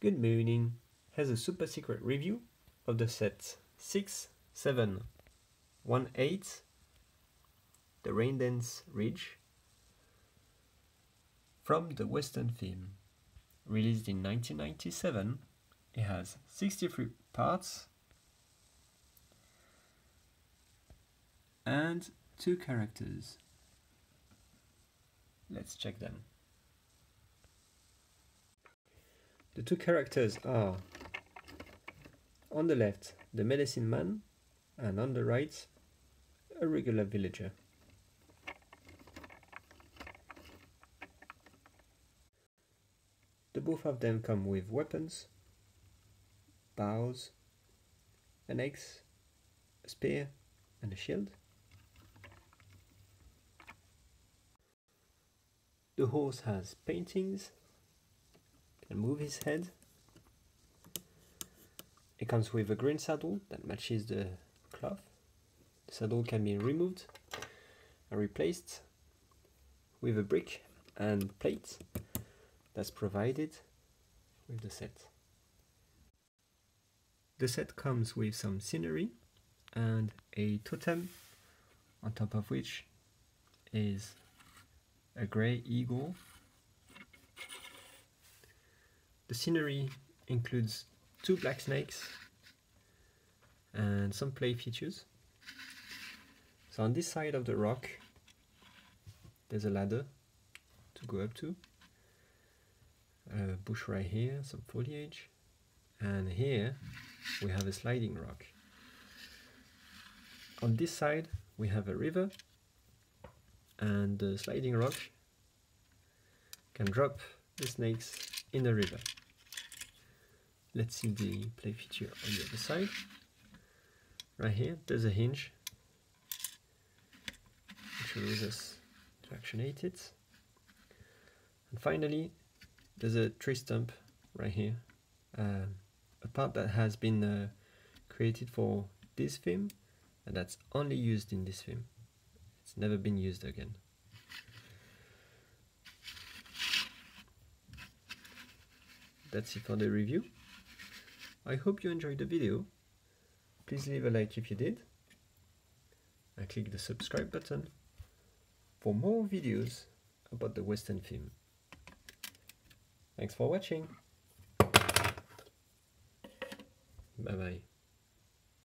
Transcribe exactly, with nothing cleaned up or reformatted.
Good Morning has a super secret review of the sets six, seven, one, eight, the Raindance Ridge, from the Western theme. Released in nineteen ninety-seven, it has sixty-three parts and two characters. Let's check them. The two characters are, on the left, the medicine man, and on the right, a regular villager. The both of them come with weapons, bows, an axe, a spear, and a shield. The horse has paintings, can move his head. It comes with a green saddle that matches the cloth. The saddle can be removed and replaced with a brick and plate that's provided with the set. The set comes with some scenery and a totem, on top of which is a grey eagle. The scenery includes two black snakes and some play features. So on this side of the rock there's a ladder to go up to, a bush right here, some foliage, and here we have a sliding rock. On this side we have a river, and the sliding rock can drop the snakes in the river. Let's see the play feature on the other side. Right here there's a hinge which allows us to actionate it. And finally there's a tree stump right here, uh, a part that has been uh, created for this theme, and that's only used in this theme. It's never been used again. That's it for the review. I hope you enjoyed the video. Please leave a like if you did, and click the subscribe button for more videos about the Western theme. Thanks for watching. Bye bye.